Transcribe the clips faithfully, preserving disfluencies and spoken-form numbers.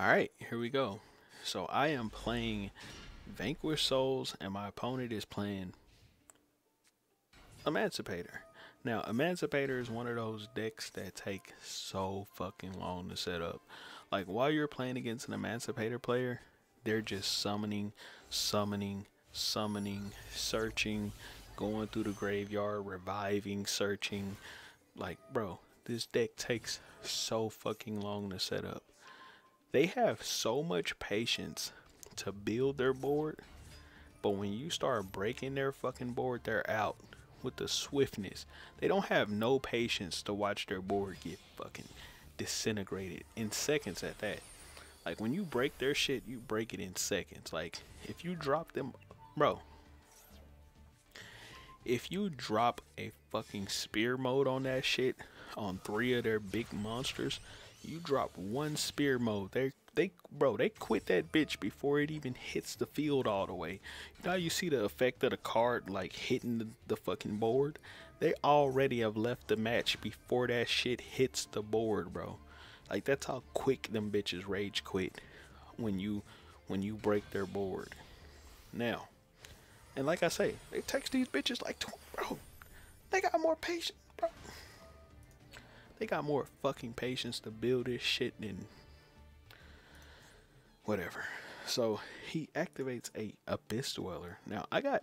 Alright, here we go. So I am playing Vanquished Souls and my opponent is playing Emancipator. Now, Emancipator is one of those decks that take so fucking long to set up. Like, while you're playing against an Emancipator player, they're just summoning, summoning, summoning, searching, going through the graveyard, reviving, searching. Like, bro, this deck takes so fucking long to set up. They have so much patience to build their board, but when you start breaking their fucking board, they're out with the swiftness. They don't have no patience to watch their board get fucking disintegrated in seconds at that. Like, when you break their shit, you break it in seconds. Like, if you drop them, bro, if you drop a fucking spear mode on that shit on three of their big monsters, you drop one spear mode, they they bro, they quit that bitch before it even hits the field all the way. Now you see the effect of the card like hitting the, the fucking board. They already have left the match before that shit hits the board, bro. Like, that's how quick them bitches rage quit when you when you break their board. Now, and like I say, they text these bitches like, bro, they got more patience, bro. They got more fucking patience to build this shit than whatever. So he activates a Abyss Dweller. Now I got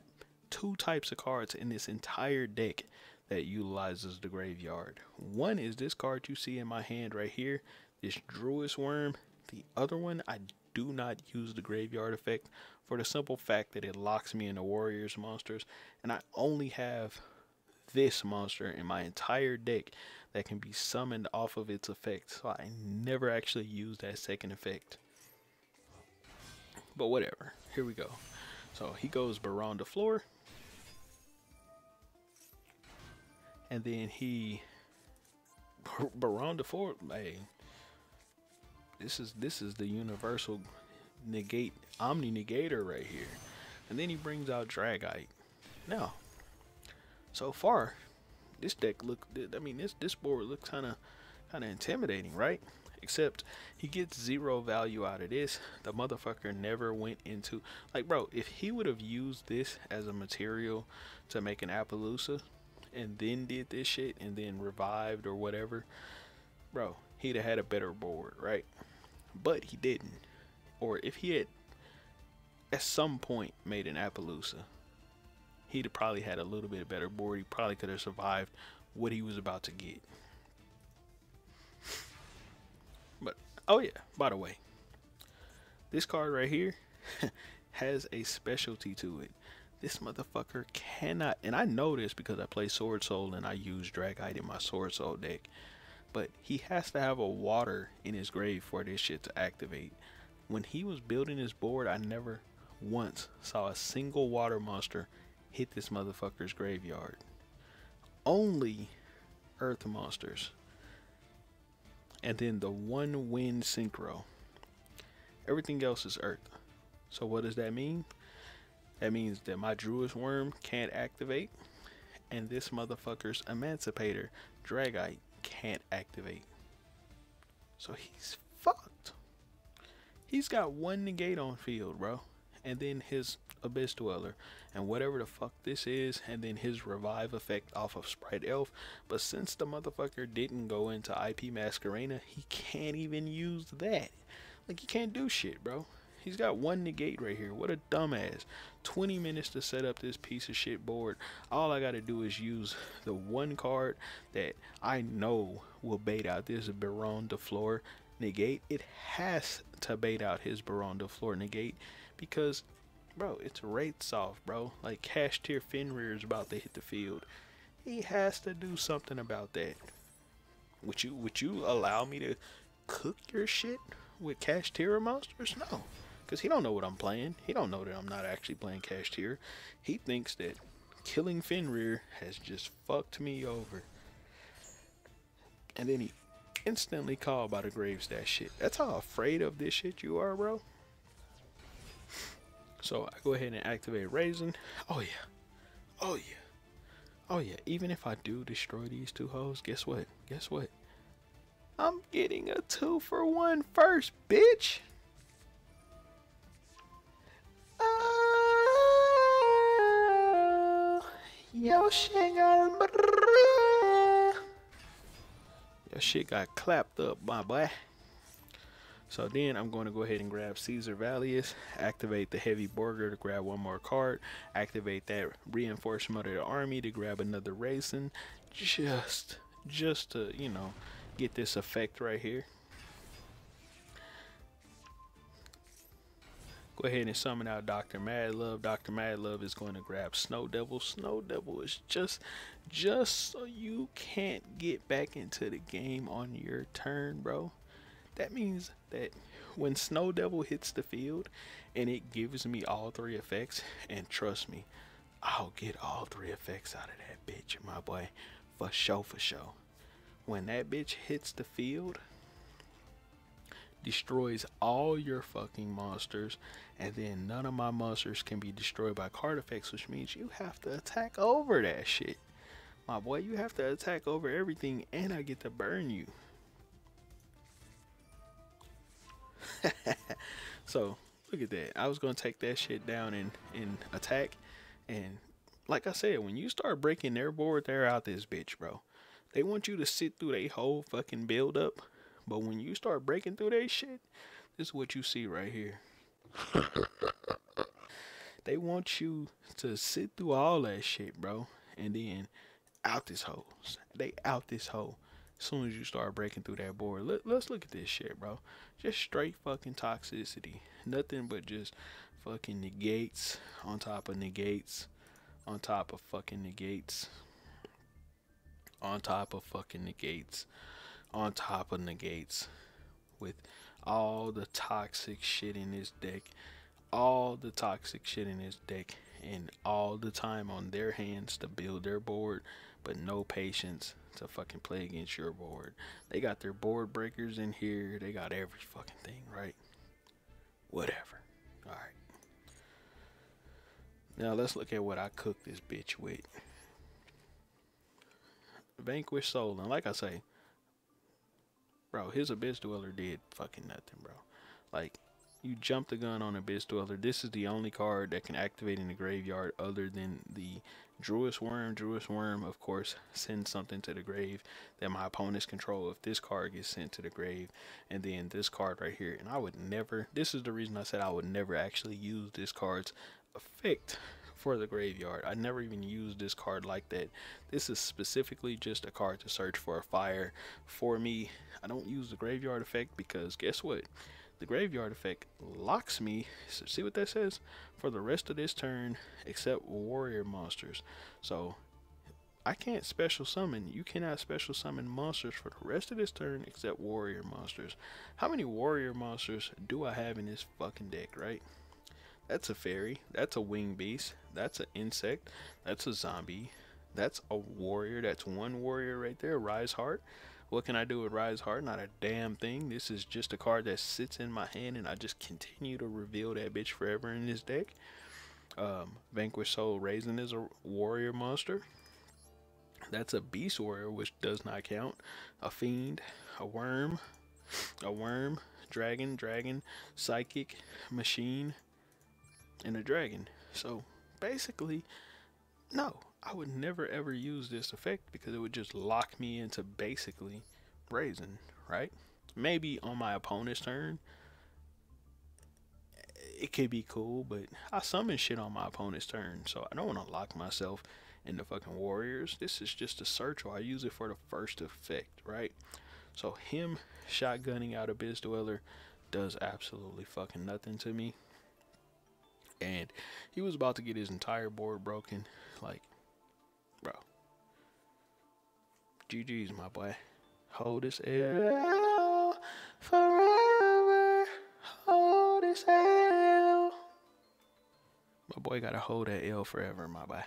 two types of cards in this entire deck that utilizes the graveyard. One is this card you see in my hand right here, this Druid's Worm. The other one, I do not use the graveyard effect for the simple fact that it locks me into warriors monsters, and I only have this monster in my entire deck that can be summoned off of its effect, so I never actually use that second effect. But whatever, here we go. So he goes Baron de Floor, and then he Baron de Floor. Hey, this is this is the universal negate omni negator right here. And then he brings out Dragite. Now, so far, this deck look. I mean, this this board looks kind of kind of intimidating, right? Except he gets zero value out of this. The motherfucker never went into, like, bro, if he would have used this as a material to make an Appaloosa, and then did this shit, and then revived or whatever, bro, he'd have had a better board, right? But he didn't. Or if he had, at some point, made an Appaloosa, he'd have probably had a little bit better board. He probably could have survived what he was about to get. But, oh yeah, by the way, this card right here has a specialty to it. This motherfucker cannot, and I know this because I play Sword Soul and I use Dragite in my Sword Soul deck, but he has to have a water in his grave for this shit to activate. When he was building his board, I never once saw a single water monster hit this motherfucker's graveyard. Only earth monsters. And then the one wind synchro. Everything else is earth. So what does that mean? That means that my Druid's Worm can't activate, and this motherfucker's Emancipator, Dragite, can't activate. So he's fucked. He's got one negate on field, bro. And then his Abyss Dweller and whatever the fuck this is, and then his revive effect off of Sprite Elf. But since the motherfucker didn't go into I P Masquerina, he can't even use that. Like, he can't do shit, bro. He's got one negate right here. What a dumbass. twenty minutes to set up this piece of shit board. All I gotta do is use the one card that I know will bait out this Baron de Floor negate. It has to bait out his Baron de Floor negate because, bro, it's rates off, bro. Like, Cash Tier Fenrir is about to hit the field. He has to do something about that. Would you would you allow me to cook your shit with Cash Tier monsters? No, because he don't know what I'm playing. He don't know that I'm not actually playing Cash Tier. He thinks that killing Fenrir has just fucked me over. And then he instantly Called by the Graves that shit. That's how afraid of this shit you are, bro. So I go ahead and activate Raisin. Oh yeah, oh yeah, oh yeah. Even if I do destroy these two hoes, guess what? Guess what? I'm getting a two for one first, bitch. Uh, yo, shit got, yo, shit got clapped up, my boy. So then I'm going to go ahead and grab Caesar Valius, activate the Heavy Burger to grab one more card, activate that Reinforcement of the Army to grab another Raisin, just, just to, you know, get this effect right here. Go ahead and summon out Doctor Madlove. Doctor Madlove is going to grab Snow Devil. Snow Devil is just, just so you can't get back into the game on your turn, bro. That means that when Snow Devil hits the field and it gives me all three effects, and trust me, I'll get all three effects out of that bitch, my boy, for sure, for sure. When that bitch hits the field, destroys all your fucking monsters, and then none of my monsters can be destroyed by card effects, which means you have to attack over that shit. My boy, you have to attack over everything, and I get to burn you. So look at that. I was gonna take that shit down and and attack, and like I said, when you start breaking their board, they're out this bitch, bro. They want you to sit through their whole fucking build up, but when you start breaking through their shit, this is what you see right here. They want you to sit through all that shit, bro, and then out this hole. They out this hole. As soon as you start breaking through that board. Let, let's look at this shit, bro. Just straight fucking toxicity. Nothing but just fucking negates on top of negates on top of fucking negates on top of fucking negates on top of negates, with all the toxic shit in this deck, all the toxic shit in this deck, and all the time on their hands to build their board, but no patience to fucking play against your board. They got their board breakers in here. They got every fucking thing, right? Whatever. All right. Now let's look at what I cooked this bitch with. Vanquish Soul. And like I say, bro, his Abyss Dweller did fucking nothing, bro. Like, you jumped the gun on Abyss Dweller. This is the only card that can activate in the graveyard other than the Druid's Worm. Druid's Worm, of course, sends something to the grave that my opponents control if this card gets sent to the grave. And then this card right here. And I would never, this is the reason I said I would never actually use this card's effect for the graveyard. I never even used this card like that. This is specifically just a card to search for a fire for me. I don't use the graveyard effect because guess what? The graveyard effect locks me, so see what that says, for the rest of this turn except warrior monsters. So I can't special summon, you cannot special summon monsters for the rest of this turn except warrior monsters. How many warrior monsters do I have in this fucking deck, right? That's a fairy, that's a winged beast, that's an insect, that's a zombie, that's a warrior, that's one warrior right there, Rise Heart. What can I do with Rise Heart? Not a damn thing. This is just a card that sits in my hand and I just continue to reveal that bitch forever in this deck. Um, Vanquish Soul Raisin is a warrior monster. That's a beast warrior, which does not count. A fiend, a worm, a worm, dragon, dragon, psychic, machine, and a dragon. So basically, no, I would never ever use this effect because it would just lock me into basically Raisin, right? Maybe on my opponent's turn, it could be cool, but I summon shit on my opponent's turn, so I don't want to lock myself into fucking warriors. This is just a search, or I use it for the first effect, right? So him shotgunning out Abyss Dweller does absolutely fucking nothing to me. And he was about to get his entire board broken, like, bro. G G's, my boy. Hold this L forever. Hold this L. My boy gotta hold that L forever, my boy.